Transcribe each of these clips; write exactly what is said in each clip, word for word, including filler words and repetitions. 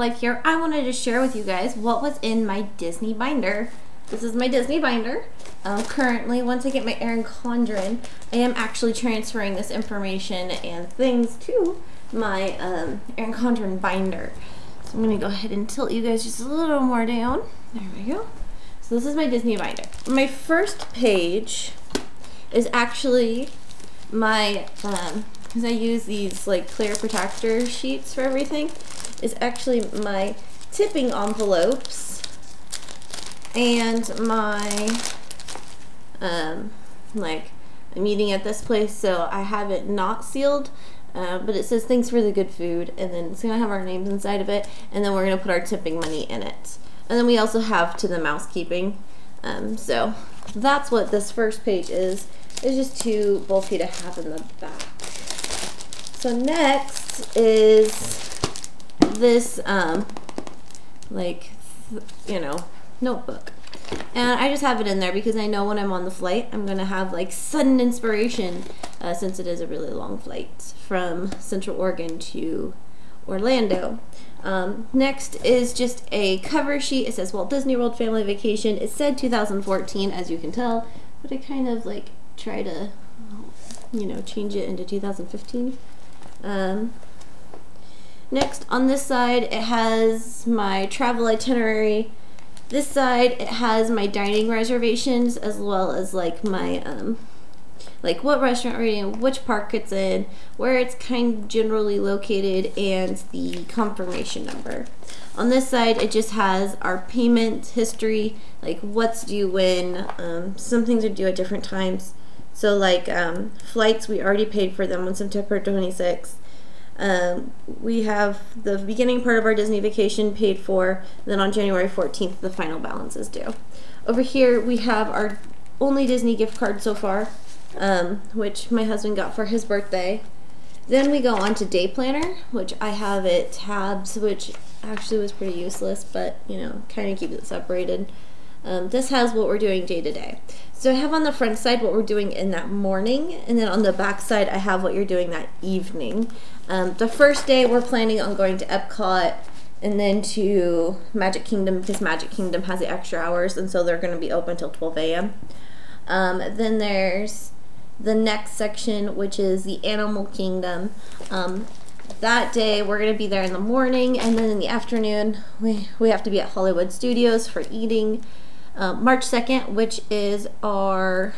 like here, I wanted to share with you guys what was in my Disney binder. This is my Disney binder. Um, currently, once I get my Erin Condren, I am actually transferring this information and things to my um, Erin Condren binder. So I'm gonna go ahead and tilt you guys just a little more down. There we go. So this is my Disney binder. My first page is actually my, um, because I use these like clear protector sheets for everything, is actually my tipping envelopes and my, um, like I'm eating at this place, so I have it not sealed. Uh, but it says thanks for the good food, and then it's gonna have our names inside of it, and then we're gonna put our tipping money in it. And then we also have to the mousekeeping. Um, so that's what this first page is. It's just too bulky to have in the back. So next is this, um, like, you know, notebook. And I just have it in there because I know when I'm on the flight, I'm gonna have like sudden inspiration, uh, since it is a really long flight from Central Oregon to Orlando. Um, next is just a cover sheet. It says Walt Disney World Family Vacation. It said two thousand fourteen, as you can tell, but I kind of like try to, you know, change it into two thousand fifteen. Um, next on this side, it has my travel itinerary. This side, it has my dining reservations, as well as like my, um, like what restaurant we're in, which park it's in, where it's kind of generally located, and the confirmation number. On this side, it just has our payment history, like what's due when, um, some things are due at different times. So like um, flights, we already paid for them on September twenty-sixth. Um, we have the beginning part of our Disney vacation paid for, then on January fourteenth, the final balance is due. Over here, we have our only Disney gift card so far, um, which my husband got for his birthday. Then we go on to Day Planner, which I have it tabs, which actually was pretty useless, but you know, kind of keeps it separated. Um, this has what we're doing day to day. So I have on the front side what we're doing in that morning, and then on the back side I have what you're doing that evening. Um, the first day we're planning on going to Epcot and then to Magic Kingdom, because Magic Kingdom has the extra hours, and so they're going to be open till twelve A M Um, then there's the next section, which is the Animal Kingdom. Um, That day, we're going to be there in the morning, and then in the afternoon, we, we have to be at Hollywood Studios for eating. Uh, March second, which is our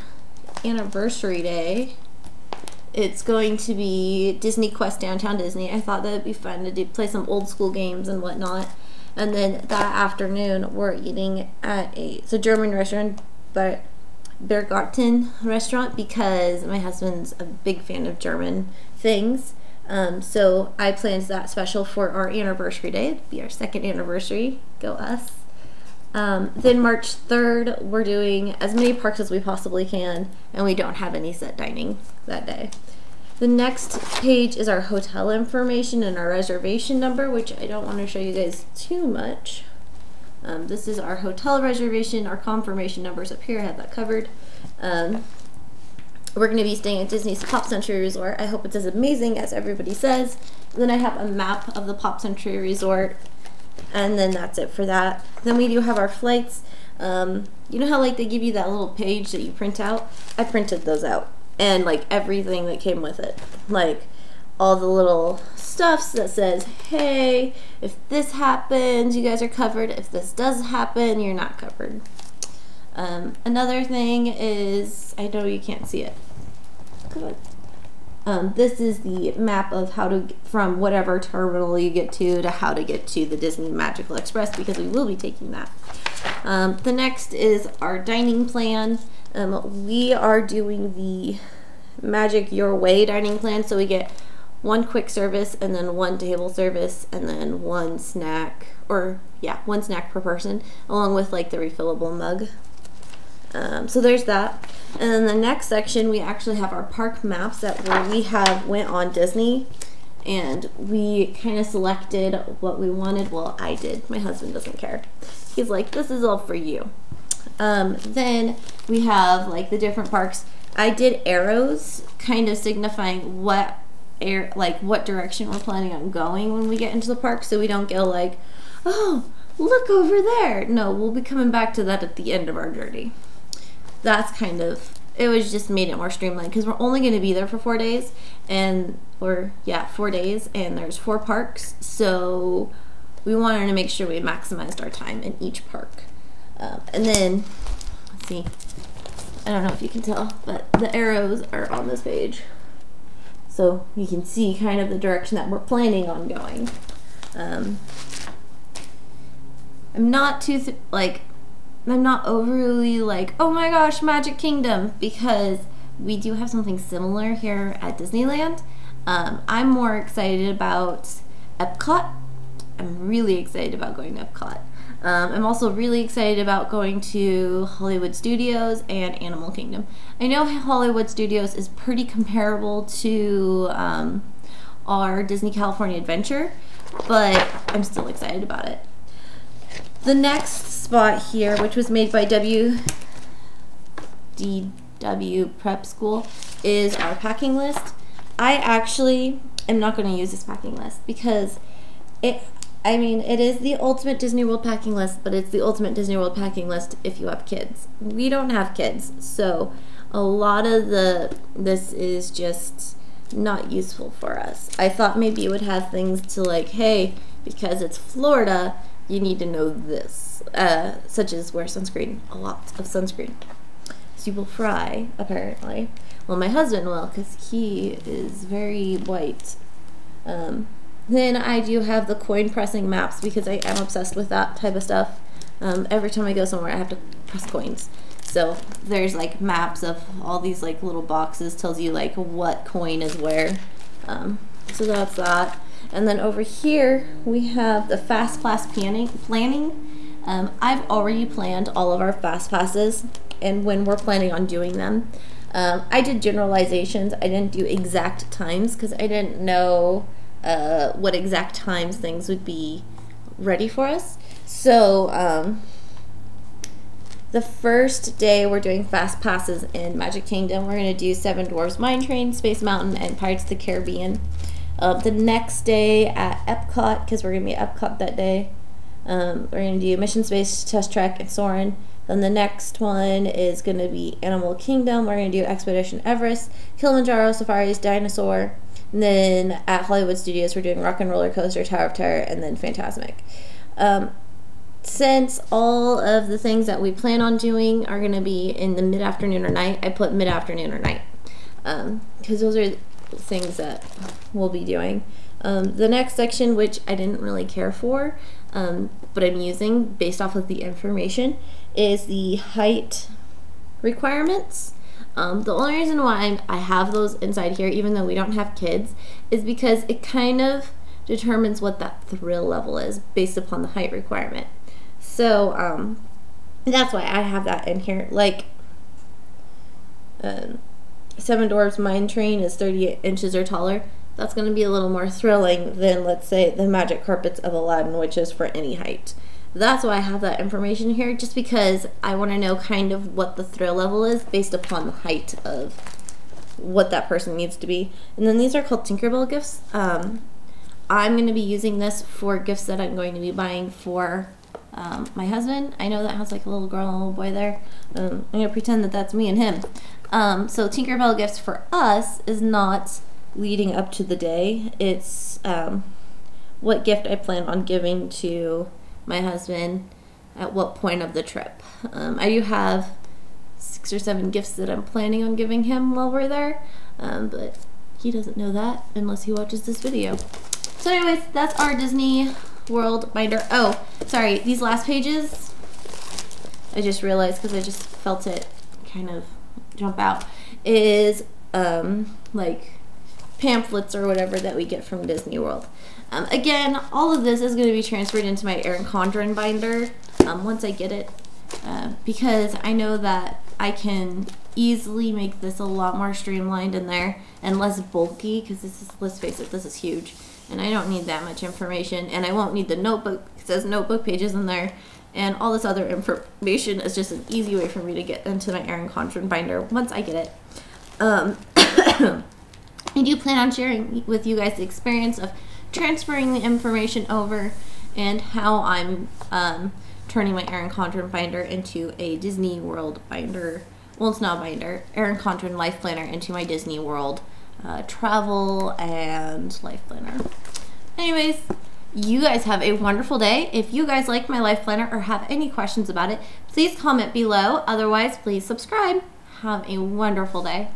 anniversary day, it's going to be Disney Quest, Downtown Disney. I thought that would be fun to do, play some old school games and whatnot. And then that afternoon, we're eating at a, it's a German restaurant, but Bergarten restaurant, because my husband's a big fan of German things. Um, so I planned that special for our anniversary day. It'd be our second anniversary. Go us. Um, then March third, we're doing as many parks as we possibly can, and we don't have any set dining that day. The next page is our hotel information and our reservation number, which I don't want to show you guys too much. Um, this is our hotel reservation. Our confirmation number's up here. I have that covered. Um, We're going to be staying at Disney's Pop Century Resort. I hope it's as amazing as everybody says. Then I have a map of the Pop Century Resort, and then that's it for that. Then we do have our flights. Um, you know how like they give you that little page that you print out? I printed those out, and like everything that came with it. Like all the little stuffs that says, hey, if this happens, you guys are covered. If this does happen, you're not covered. Um, another thing is, I know you can't see it. Um, this is the map of how to get from whatever terminal you get to to how to get to the Disney Magical Express, because we will be taking that. Um, the next is our dining plan. Um, we are doing the Magic Your Way dining plan, so we get one quick service, and then one table service, and then one snack, or yeah, one snack per person, along with like the refillable mug. Um, so there's that. And then the next section, we actually have our park maps that where we have went on Disney, and we kind of selected what we wanted. Well, I did. My husband doesn't care. He's like, this is all for you. Um, then we have like the different parks. I did arrows kind of signifying what air, like what direction we're planning on going when we get into the park, so we don't go like, oh, look over there. No, we'll be coming back to that at the end of our journey. That's kind of, it was just made it more streamlined because we're only going to be there for four days and, or yeah, four days and there's four parks. So we wanted to make sure we maximized our time in each park. Um, and then, let's see, I don't know if you can tell, but the arrows are on this page. So you can see kind of the direction that we're planning on going. Um, I'm not too, th like, I'm not overly like, oh my gosh, Magic Kingdom, because we do have something similar here at Disneyland. Um, I'm more excited about Epcot. I'm really excited about going to Epcot. Um, I'm also really excited about going to Hollywood Studios and Animal Kingdom. I know Hollywood Studios is pretty comparable to um, our Disney California Adventure, but I'm still excited about it. The next spot here, which was made by W D W Prep School, is our packing list. I actually am not going to use this packing list because it, I mean, it is the ultimate Disney World packing list, but it's the ultimate Disney World packing list if you have kids. We don't have kids, so a lot of the, this is just not useful for us. I thought maybe it would have things to like, hey, because it's Florida, you need to know this, uh, such as wear sunscreen, a lot of sunscreen. So you will fry, apparently. Well, my husband will, because he is very white. Um, then I do have the coin pressing maps, because I am obsessed with that type of stuff. Um, every time I go somewhere, I have to press coins. So there's like maps of all these like little boxes, tells you like what coin is where. Um, so that's that. And then over here, we have the Fast Pass planning. planning. Um, I've already planned all of our Fast Passes and when we're planning on doing them. Um, I did generalizations. I didn't do exact times because I didn't know uh, what exact times things would be ready for us. So um, the first day we're doing Fast Passes in Magic Kingdom, we're going to do Seven Dwarfs Mine Train, Space Mountain, and Pirates of the Caribbean. Uh, the next day at Epcot, because we're going to be at Epcot that day, um, we're going to do Mission Space, Test Trek, and Soarin'. Then the next one is going to be Animal Kingdom. We're going to do Expedition Everest, Kilimanjaro Safaris, Dinosaur. And then at Hollywood Studios, we're doing Rock and Roller Coaster, Tower of Terror, and then Fantasmic. Um, since all of the things that we plan on doing are going to be in the mid-afternoon or night, I put mid-afternoon or night. Um, because those are things that we'll be doing. Um, the next section, which I didn't really care for, um, but I'm using based off of the information, is the height requirements. Um, the only reason why I'm, I have those inside here, even though we don't have kids, is because it kind of determines what that thrill level is based upon the height requirement. So um, that's why I have that in here. Like, um, Seven Dwarfs Mine Train is thirty-eight inches or taller. That's going to be a little more thrilling than, let's say, the Magic Carpets of Aladdin, which is for any height. That's why I have that information here, just because I want to know kind of what the thrill level is based upon the height of what that person needs to be. And then these are called Tinkerbell gifts. Um, I'm going to be using this for gifts that I'm going to be buying for um, my husband. I know that has like a little girl and a little boy there. Um, I'm going to pretend that that's me and him. Um, so Tinkerbell gifts for us is not leading up to the day. It's um, what gift I plan on giving to my husband at what point of the trip. Um, I do have six or seven gifts that I'm planning on giving him while we're there, um, but he doesn't know that unless he watches this video. So anyways, that's our Disney World binder. Oh, sorry, these last pages, I just realized because I just felt it kind of jump out, is um, like pamphlets or whatever that we get from Disney World. Um, again, all of this is going to be transferred into my Erin Condren binder um, once I get it, uh, because I know that I can easily make this a lot more streamlined in there and less bulky, because this is, let's face it, this is huge and I don't need that much information, and I won't need the notebook. It says notebook pages in there. And all this other information is just an easy way for me to get into my Erin Condren binder once I get it. Um, I do plan on sharing with you guys the experience of transferring the information over and how I'm um, turning my Erin Condren binder into a Disney World binder. Well, it's not a binder. Erin Condren Life Planner into my Disney World uh, travel and life planner. Anyways, you guys have a wonderful day. If you guys like my life planner or have any questions about it, please comment below. Otherwise, please subscribe. Have a wonderful day.